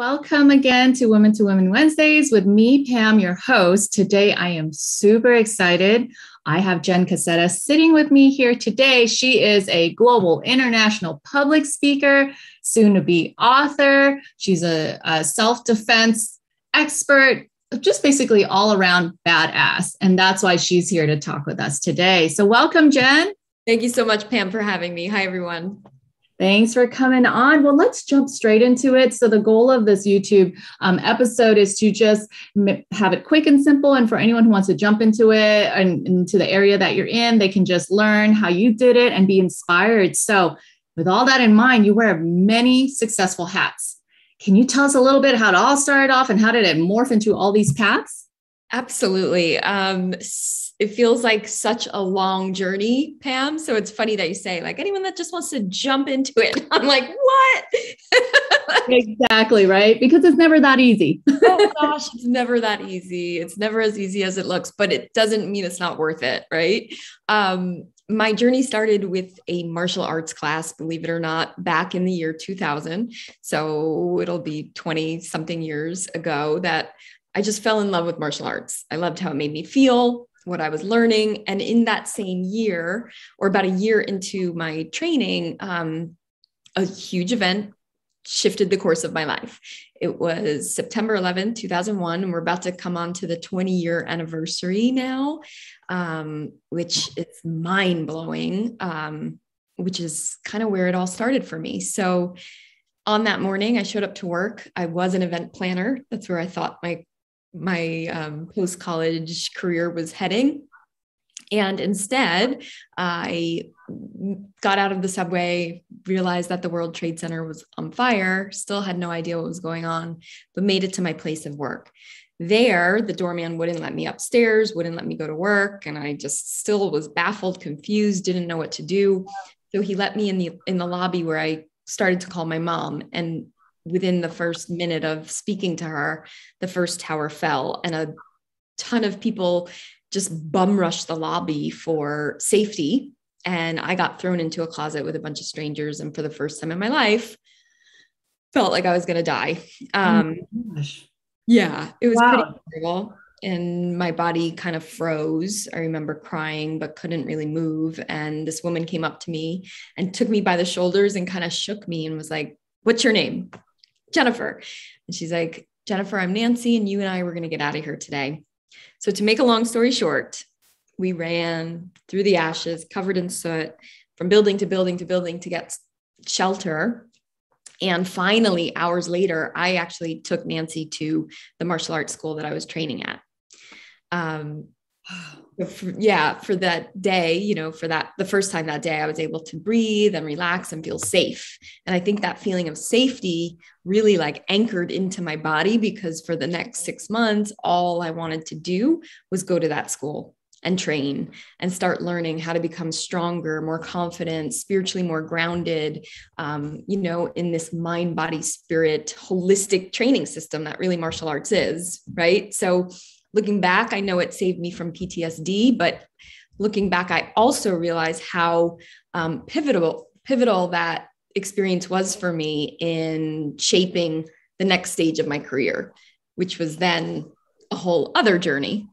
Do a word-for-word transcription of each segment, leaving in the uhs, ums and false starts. Welcome again to Women to Women Wednesdays with me, Pam, your host. Today, I am super excited. I have Jen Cassetta sitting with me here today. She is a global international public speaker, soon to be author. She's a, a self-defense expert, just basically all around badass. And that's why she's here to talk with us today. So welcome, Jen. Thank you so much, Pam, for having me. Hi, everyone. Thanks for coming on. Well, let's jump straight into it. So the goal of this YouTube um, episode is to just m- have it quick and simple. And for anyone who wants to jump into it and into the area that you're in, they can just learn how you did it and be inspired. So with all that in mind, you wear many successful hats. Can you tell us a little bit how it all started off and how did it morph into all these paths? Absolutely. Um, it feels like such a long journey, Pam. So it's funny that you say, like, anyone that just wants to jump into it. I'm like, what? Exactly, right? Because it's never that easy. Oh gosh, it's never that easy. It's never as easy as it looks, but it doesn't mean it's not worth it, right? Um, my journey started with a martial arts class, believe it or not, back in the year two thousand. So it'll be twenty something years ago that I just fell in love with martial arts. I loved how it made me feel, what I was learning. And in that same year, or about a year into my training, um, a huge event shifted the course of my life. It was September eleventh, two thousand one, and we're about to come on to the twenty year anniversary now, um, which is mind blowing, um, which is kind of where it all started for me. So on that morning, I showed up to work. I was an event planner. That's where I thought my my um, post-college career was heading. And instead, I got out of the subway, realized that the World Trade Center was on fire, still had no idea what was going on, but made it to my place of work. There, the doorman wouldn't let me upstairs, wouldn't let me go to work. And I just still was baffled, confused, didn't know what to do. So he let me in the in the lobby where I started to call my mom. And within the first minute of speaking to her, the first tower fell and a ton of people just bum rushed the lobby for safety. And I got thrown into a closet with a bunch of strangers. And for the first time in my life, felt like I was going to die. Um, oh gosh. Yeah, it was wow. pretty terrible. And my body kind of froze. I remember crying, but couldn't really move. And this woman came up to me and took me by the shoulders and kind of shook me and was like, "What's your name?" "Jennifer." And she's like, "Jennifer, I'm Nancy, and you and I were going to get out of here today." So to make a long story short, we ran through the ashes, covered in soot, from building to building to building to get shelter. And finally, hours later, I actually took Nancy to the martial arts school that I was training at. Um, for, yeah, for that day, you know, for that, the first time that day, I was able to breathe and relax and feel safe. And I think that feeling of safety really like anchored into my body, because for the next six months, all I wanted to do was go to that school and train and start learning how to become stronger, more confident, spiritually more grounded, um, you know, in this mind, body, spirit, holistic training system that really martial arts is, right? So looking back, I know it saved me from P T S D, but looking back, I also realized how um, pivotal, pivotal that experience was for me in shaping the next stage of my career, which was then a whole other journey.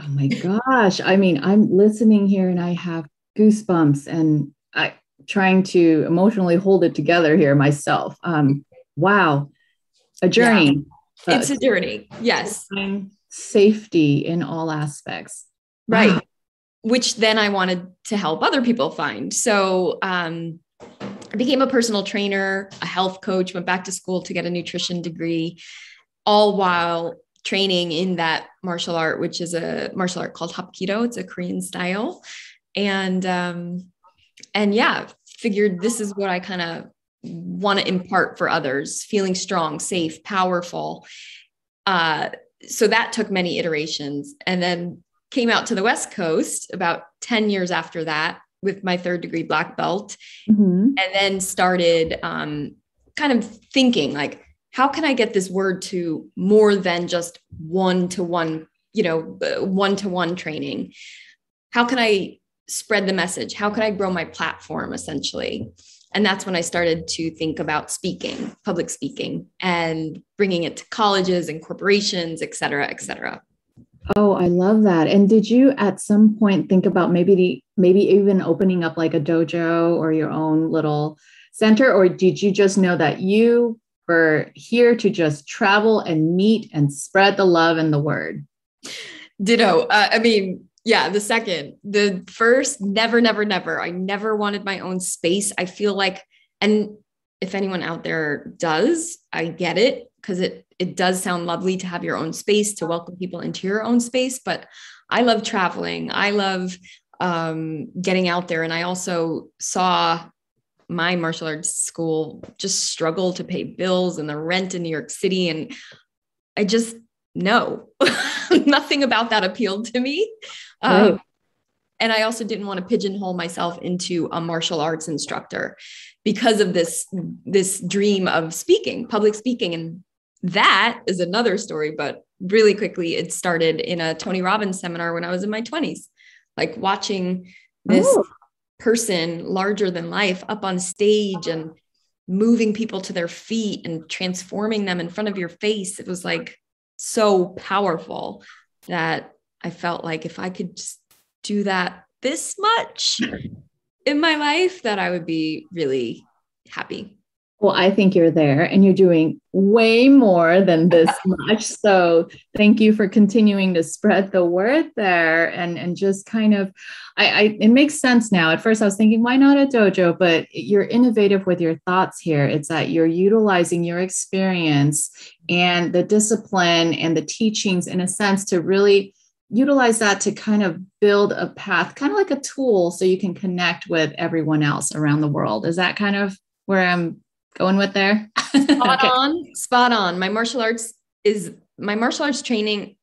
Oh my gosh. I mean, I'm listening here and I have goosebumps and I trying to emotionally hold it together here myself. Um, wow. A journey. Yeah. It's uh, a journey. Yes. Safety in all aspects. Right. Wow. Which then I wanted to help other people find. So, um, I became a personal trainer, a health coach, went back to school to get a nutrition degree, all while training in that martial art, which is a martial art called Hapkido. It's a Korean style. And, um, and yeah, figured this is what I kind of want to impart for others, feeling strong, safe, powerful. Uh, so that took many iterations, and then came out to the West Coast about ten years after that with my third degree black belt. Mm-hmm. And then started, um, kind of thinking like, how can I get this word to more than just one-to-one, you know, one-to-one training? How can I spread the message? How can I grow my platform essentially? And that's when I started to think about speaking, public speaking, and bringing it to colleges and corporations, et cetera, et cetera. Oh, I love that. And did you at some point think about maybe the, maybe even opening up like a dojo or your own little center? Or did you just know that you were here to just travel and meet and spread the love and the word? Ditto. Uh, I mean, yeah, the second, the first, never, never, never. I never wanted my own space. I feel like, and if anyone out there does, I get it, because it It does sound lovely to have your own space, to welcome people into your own space. But I love traveling. I love um, getting out there. And I also saw my martial arts school just struggle to pay bills and the rent in New York City. And I just, no, nothing about that appealed to me. Um, right. And I also didn't want to pigeonhole myself into a martial arts instructor because of this, this dream of speaking, public speaking. And that is another story, but really quickly, it started in a Tony Robbins seminar when I was in my twenties, like watching this Ooh. person larger than life up on stage and moving people to their feet and transforming them in front of your face. It was like so powerful that I felt like if I could just do that this much in my life, that I would be really happy. Well, I think you're there and you're doing way more than this much. So thank you for continuing to spread the word there. And, and just kind of, I, I it makes sense now. At first I was thinking, why not a dojo? But you're innovative with your thoughts here. It's that you're utilizing your experience and the discipline and the teachings in a sense to really utilize that to kind of build a path, kind of like a tool so you can connect with everyone else around the world. Is that kind of where I'm going with there? Spot okay. on, spot on. My martial arts is, my martial arts training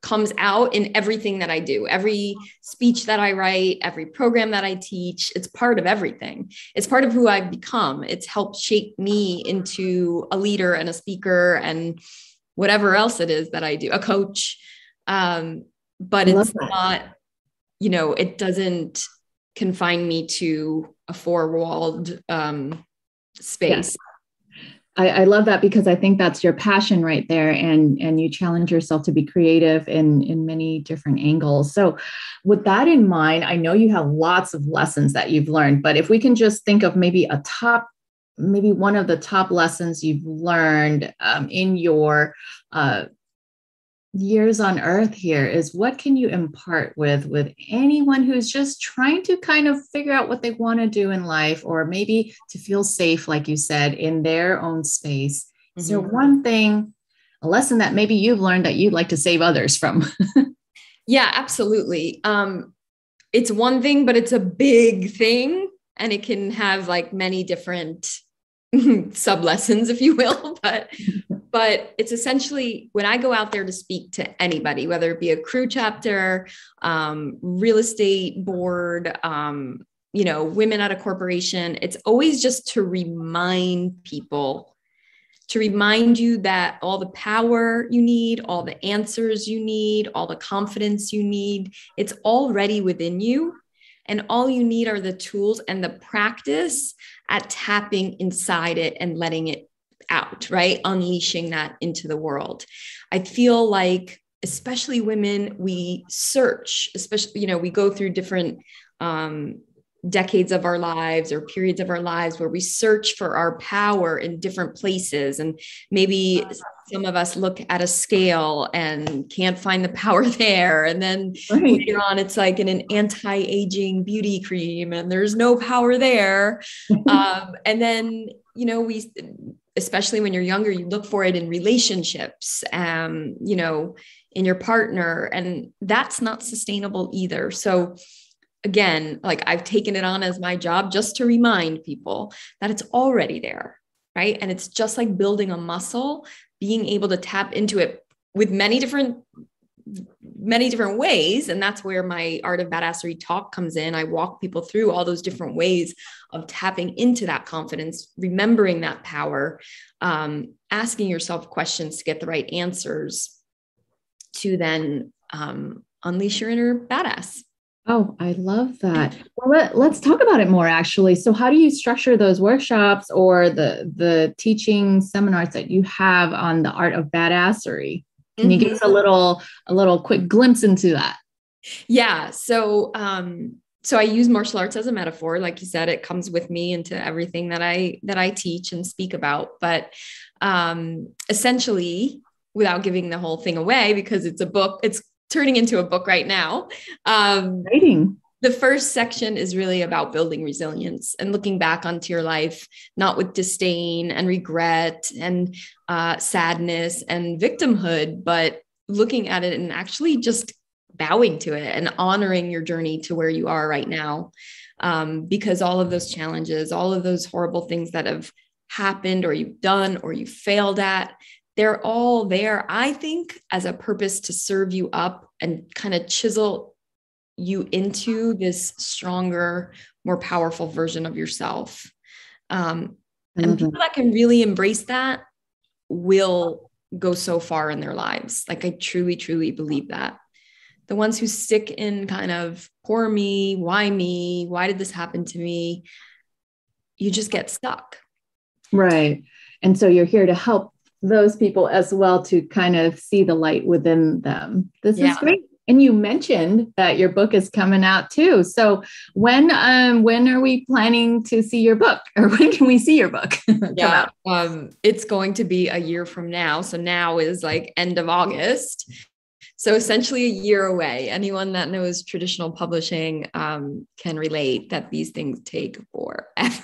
comes out in everything that I do, every speech that I write, every program that I teach. It's part of everything. It's part of who I've become. It's helped shape me into a leader and a speaker and whatever else it is that I do, a coach. Um, but I it's not, you know, it doesn't confine me to a four-walled, um, space. Yeah. I, I love that, because I think that's your passion right there. And, and you challenge yourself to be creative in, in many different angles. So with that in mind, I know you have lots of lessons that you've learned, but if we can just think of maybe a top, maybe one of the top lessons you've learned um, in your uh, years on earth here, is what can you impart with, with anyone who's just trying to kind of figure out what they want to do in life, or maybe to feel safe, like you said, in their own space. Mm-hmm. Is there one thing, a lesson that maybe you've learned that you'd like to save others from? Yeah, absolutely. Um, it's one thing, but it's a big thing, and it can have like many different sub lessons, if you will, but But it's essentially, when I go out there to speak to anybody, whether it be a crew chapter, um, real estate board, um, you know, women at a corporation, it's always just to remind people, to remind you that all the power you need, all the answers you need, all the confidence you need, it's already within you. And all you need are the tools and the practice at tapping inside it and letting it out, right? Unleashing that into the world. I feel like, especially women, we search, especially, you know, we go through different um, decades of our lives or periods of our lives where we search for our power in different places. And maybe some of us look at a scale and can't find the power there. And then right. later on, it's like in an anti-aging beauty cream and there's no power there. um, and then, you know, we... especially when you're younger, you look for it in relationships, um, you know, in your partner, and that's not sustainable either. So again, like I've taken it on as my job just to remind people that it's already there, right? And it's just like building a muscle, being able to tap into it with many different, many different ways. And that's where my Art of Badassery talk comes in. I walk people through all those different ways of tapping into that confidence, remembering that power, um, asking yourself questions to get the right answers to then um, unleash your inner badass. Oh, I love that. Well, let, let's talk about it more, actually. So how do you structure those workshops or the, the teaching seminars that you have on the art of badassery? Can mm-hmm. you give us a little, a little quick glimpse into that? Yeah. So, um, so I use martial arts as a metaphor. Like you said, it comes with me into everything that I, that I teach and speak about, but, um, essentially without giving the whole thing away, because it's a book, it's turning into a book right now. Um, Exciting. The first section is really about building resilience and looking back onto your life, not with disdain and regret and uh, sadness and victimhood, but looking at it and actually just bowing to it and honoring your journey to where you are right now. Um, because all of those challenges, all of those horrible things that have happened or you've done or you failed at, they're all there, I think, as a purpose to serve you up and kind of chisel you into this stronger, more powerful version of yourself. Um, and people that can really embrace that will go so far in their lives. Like I truly, truly believe that. The ones who stick in kind of poor me, why me, why did this happen to me? You just get stuck. Right. And so you're here to help those people as well, to kind of see the light within them. This yeah. is great. And you mentioned that your book is coming out too. So when, um, when are we planning to see your book, or when can we see your book? Yeah. Um, it's going to be a year from now. So now is like end of August. So essentially a year away. Anyone that knows traditional publishing um, can relate that these things take forever.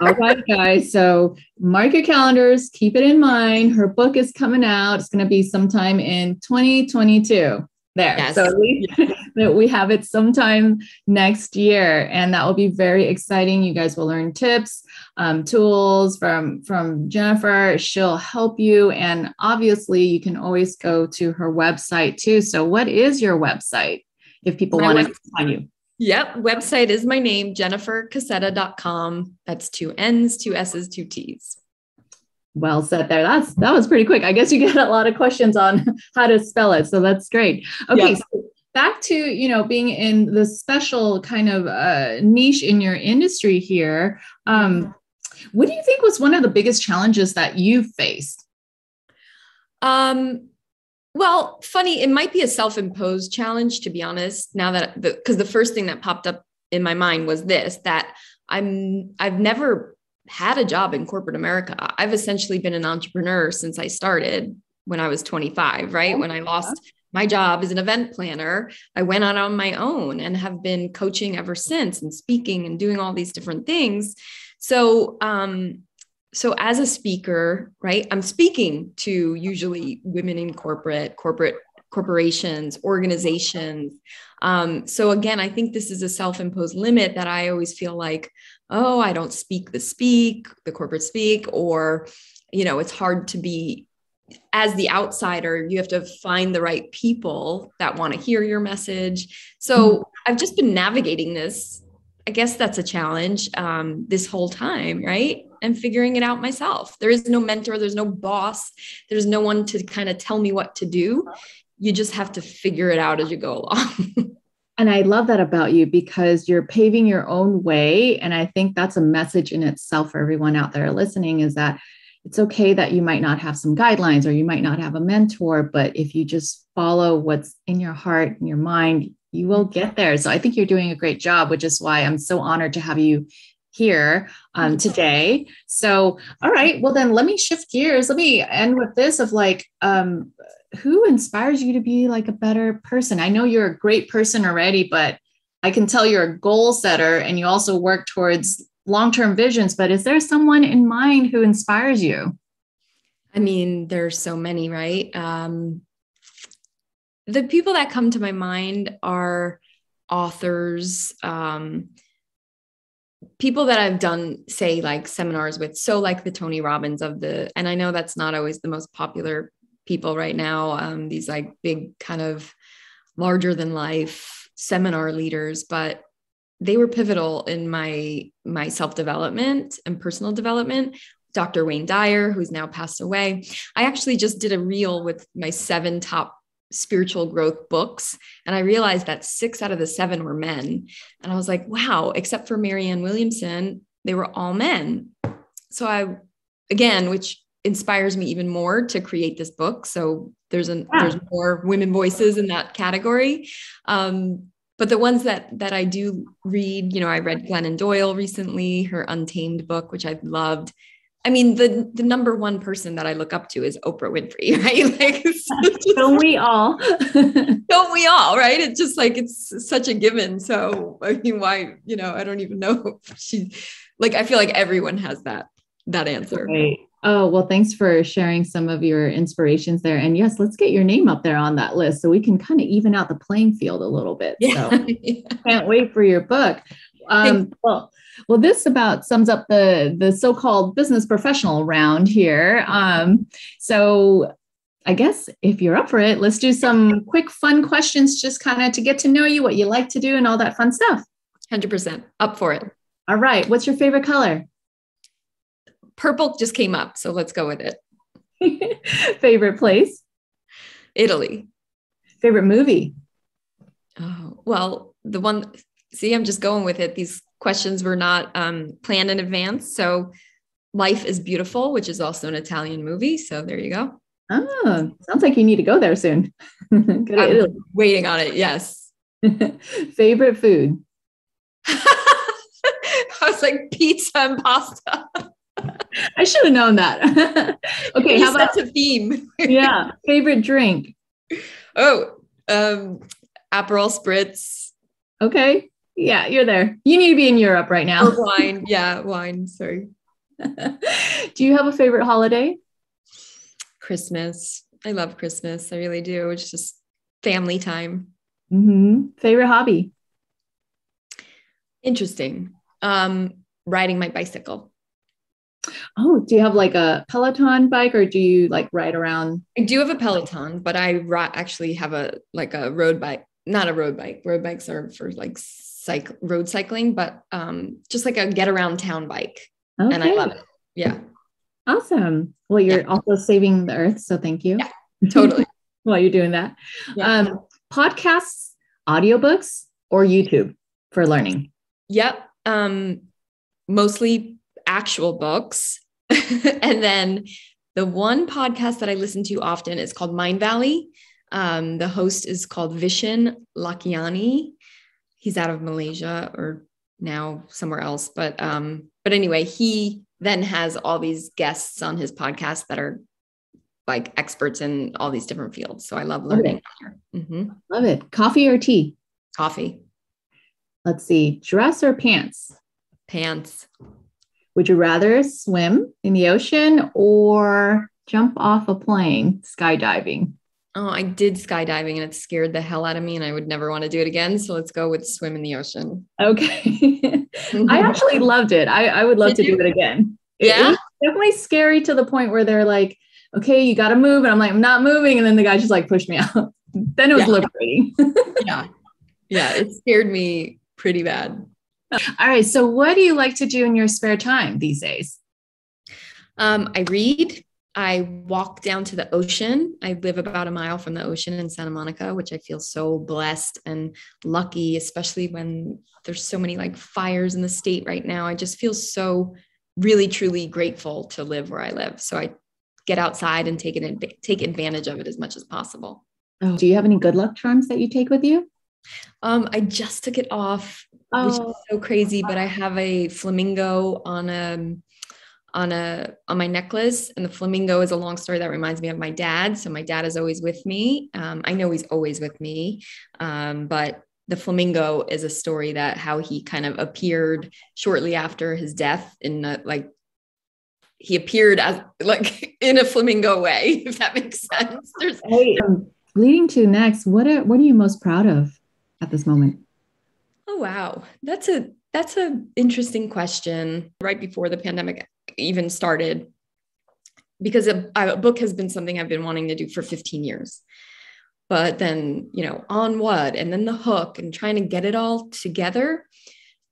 All right, guys. So mark your calendars, keep it in mind. Her book is coming out. It's going to be sometime in twenty twenty-two. There. Yes. So we, we have it sometime next year, and that will be very exciting. You guys will learn tips, um, tools from, from Jennifer. She'll help you. And obviously you can always go to her website too. So what is your website if people my want to find you? Yep. Website is my name, jennifer cassetta dot com. That's two N's, two S's, two T's. Well said there. That's, that was pretty quick. I guess you get a lot of questions on how to spell it. So that's great. Okay. Yeah. So back to, you know, being in the special kind of uh, niche in your industry here. Um, what do you think was one of the biggest challenges that you faced? Um, Well, funny, it might be a self-imposed challenge, to be honest, now that the, because the first thing that popped up in my mind was this, that I'm, I've never had a job in corporate America. I've essentially been an entrepreneur since I started when I was twenty-five, right? When I lost my job as an event planner, I went out on my own and have been coaching ever since and speaking and doing all these different things. So, um, So as a speaker, right, I'm speaking to usually women in corporate, corporate corporations, organizations. Um, so again, I think this is a self-imposed limit that I always feel like, oh, I don't speak the speak, the corporate speak, or, you know, it's hard to be as the outsider. You have to find the right people that want to hear your message. So I've just been navigating this. I guess that's a challenge um, this whole time, right? And figuring it out myself. There is no mentor. There's no boss. There's no one to kind of tell me what to do. You just have to figure it out as you go along. And I love that about you, because you're paving your own way. And I think that's a message in itself for everyone out there listening, is that it's okay that you might not have some guidelines or you might not have a mentor, but if you just follow what's in your heart and your mind, you will get there. So I think you're doing a great job, which is why I'm so honored to have you here um, today. So, all right, well then let me shift gears. Let me end with this of like, um, who inspires you to be like a better person? I know you're a great person already, but I can tell you're a goal setter and you also work towards long-term visions, but is there someone in mind who inspires you? I mean, there's so many, right? Um, the people that come to my mind are authors, um, people that I've done, say, like seminars with. So like the Tony Robbins of the, and I know that's not always the most popular people right now. Um, these like big kind of larger than life seminar leaders, but they were pivotal in my, my self-development and personal development. Doctor Wayne Dyer, who's now passed away. I actually just did a reel with my seven top spiritual growth books. And I realized that six out of the seven were men. And I was like, wow, except for Marianne Williamson, they were all men. So I, again, which inspires me even more to create this book. So there's an, yeah. there's more women voices in that category. Um, but the ones that, that I do read, you know, I read Glennon Doyle recently, her Untamed book, which I've loved. I mean, the, the number one person that I look up to is Oprah Winfrey, right? Like, just, don't we all? Don't we all, right? It's just like, it's such a given. So I mean, why, you know, I don't even know. She, like, I feel like everyone has that, that answer. Right. Oh, well, thanks for sharing some of your inspirations there. And yes, let's get your name up there on that list so we can kind of even out the playing field a little bit. Yeah. So yeah. Can't wait for your book. Um, well, well, this about sums up the, the so-called business professional round here. Um, so I guess if you're up for it, let's do some quick fun questions, just kind of to get to know you, what you like to do and all that fun stuff. one hundred percent up for it. All right. What's your favorite color? Purple just came up, so let's go with it. Favorite place? Italy. Favorite movie? Oh, well, the one, see, I'm just going with it. These questions were not um, planned in advance. So Life is Beautiful, which is also an Italian movie. So there you go. Oh, sounds like you need to go there soon. Go to I'm Italy. Waiting on it, yes. Favorite food? I was like, pizza and pasta. I should have known that. Okay. How about a theme? Yeah. Favorite drink? Oh, um, Aperol spritz. Okay. Yeah. You're there. You need to be in Europe right now. Or wine. Yeah. Wine. Sorry. Do you have a favorite holiday? Christmas. I love Christmas. I really do. It's just family time. Mm-hmm. Favorite hobby? Interesting. Um, riding my bicycle. Oh, do you have like a Peloton bike or do you like ride around? I do have a Peloton, but I actually have a, like a road bike, not a road bike. Road bikes are for like cycle road cycling, but, um, just like a get around town bike. Okay. And I love it. Yeah. Awesome. Well, you're yeah. also saving the earth. So thank you. Yeah, totally. While you're doing that, yeah. um, podcasts, audiobooks, or YouTube for learning. Yep. Um, mostly actual books. And then the one podcast that I listen to often is called Mindvalley. Um, the host is called Vishen Lakhiani. He's out of Malaysia or now somewhere else. But, um, but anyway, he then has all these guests on his podcast that are like experts in all these different fields. So I love learning. Love it. Mm-hmm. Love it. Coffee or tea? Coffee. Let's see. Dress or pants? Pants. Would you rather swim in the ocean or jump off a plane, skydiving? Oh, I did skydiving and it scared the hell out of me and I would never want to do it again. So let's go with swim in the ocean. Okay. I actually loved it. I, I would love did to you? do it again. Yeah. It, it was definitely scary to the point where they're like, okay, you got to move. And I'm like, I'm not moving. And then the guy just like pushed me out. Then it was yeah. liberating. yeah. Yeah. It scared me pretty bad. All right. So what do you like to do in your spare time these days? Um, I read, I walk down to the ocean. I live about a mile from the ocean in Santa Monica, which I feel so blessed and lucky, especially when there's so many like fires in the state right now. I just feel so really, truly grateful to live where I live. So I get outside and take an, take advantage of it as much as possible. Oh, do you have any good luck charms that you take with you? Um, I just took it off. Oh. Which is so crazy, but I have a flamingo on a, on a, on my necklace, and the flamingo is a long story that reminds me of my dad. So my dad is always with me. Um, I know he's always with me. Um, but the flamingo is a story that how he kind of appeared shortly after his death in a, like, he appeared as like in a flamingo way, if that makes sense. There's hey, um, leading to next, what are, what are you most proud of at this moment? Oh, wow. That's a, that's a interesting question. Right before the pandemic even started, because a, a book has been something I've been wanting to do for fifteen years, but then, you know, on what, and then the hook and trying to get it all together.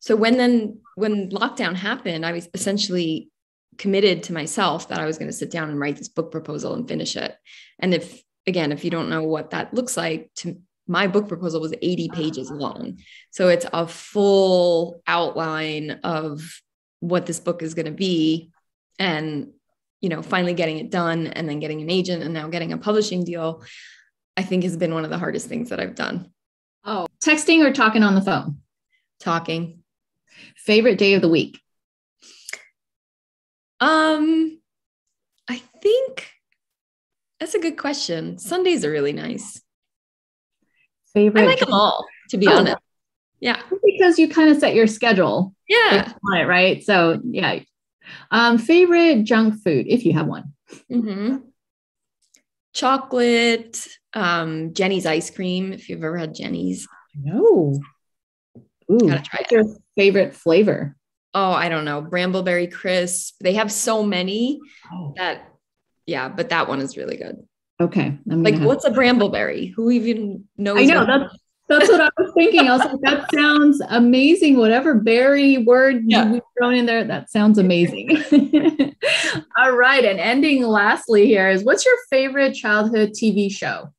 So when, then when lockdown happened, I was essentially committed to myself that I was going to sit down and write this book proposal and finish it. And if, again, if you don't know what that looks like, to my book proposal was eighty pages long. So it's a full outline of what this book is going to be. And, you know, finally getting it done and then getting an agent and now getting a publishing deal, I think has been one of the hardest things that I've done. Oh, texting or talking on the phone? Talking. Favorite day of the week? Um, I think that's a good question. Sundays are really nice. Favorite? I like them all, to be oh. honest. Yeah. Because you kind of set your schedule. Yeah. On it, right? So yeah. Um, favorite junk food, if you have one? Mm-hmm. Chocolate, um, Jenny's ice cream, if you've ever had Jenny's. No. Ooh, gotta try what's it. Your favorite flavor? Oh, I don't know. Brambleberry crisp. They have so many oh. that, yeah, but that one is really good. Okay. I'm like, what's a brambleberry? Who even knows? I know. That's, that's what I was thinking. I was like, that sounds amazing. Whatever berry word yeah. you've thrown in there, that sounds amazing. All right. And ending lastly here is, what's your favorite childhood T V show?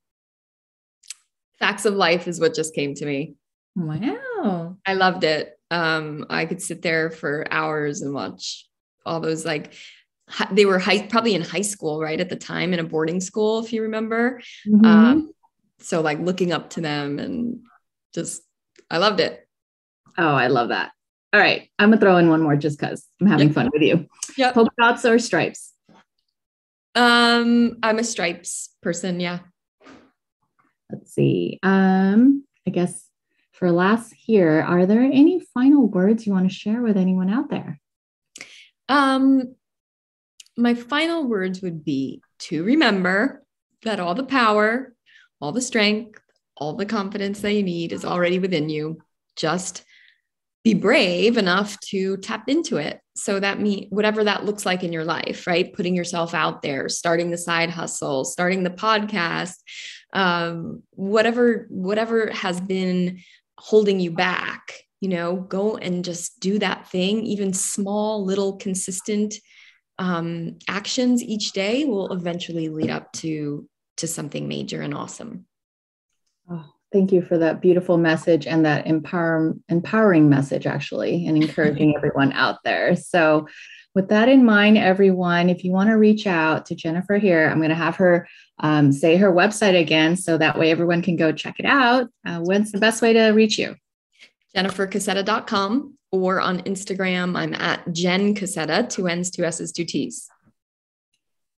Facts of Life is what just came to me. Wow. I loved it. Um, I could sit there for hours and watch all those, like, hi, they were high, probably in high school, right? At the time, in a boarding school, if you remember. Mm-hmm. Um, so like looking up to them and just, I loved it. Oh, I love that. All right. I'm gonna throw in one more just cause I'm having yep. fun with you. Yep. Polka dots or stripes? Um, I'm a stripes person. Yeah. Let's see. Um, I guess, for last here, are there any final words you want to share with anyone out there? Um, my final words would be to remember that all the power, all the strength, all the confidence that you need is already within you. Just be brave enough to tap into it. So that means whatever that looks like in your life, right? Putting yourself out there, starting the side hustle, starting the podcast, um, whatever, whatever has been holding you back, you know, go and just do that thing. Even small, little, consistent um, actions each day will eventually lead up to, to something major and awesome. Oh, thank you for that beautiful message and that empower, empowering message, actually, and encouraging everyone out there. So with that in mind, everyone, if you want to reach out to Jennifer here, I'm going to have her um, say her website again, so that way everyone can go check it out. Uh, when's the best way to reach you? jennifer cassetta dot com, or on Instagram, I'm at Jen Cassetta, two N's, two S's, two T's.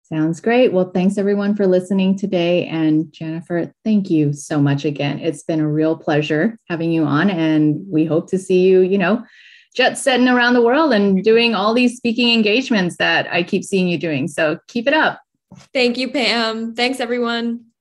Sounds great. Well, thanks everyone for listening today. And Jennifer, thank you so much again. It's been a real pleasure having you on, and we hope to see you, you know, jet setting around the world and doing all these speaking engagements that I keep seeing you doing. So keep it up. Thank you, Pam. Thanks, everyone.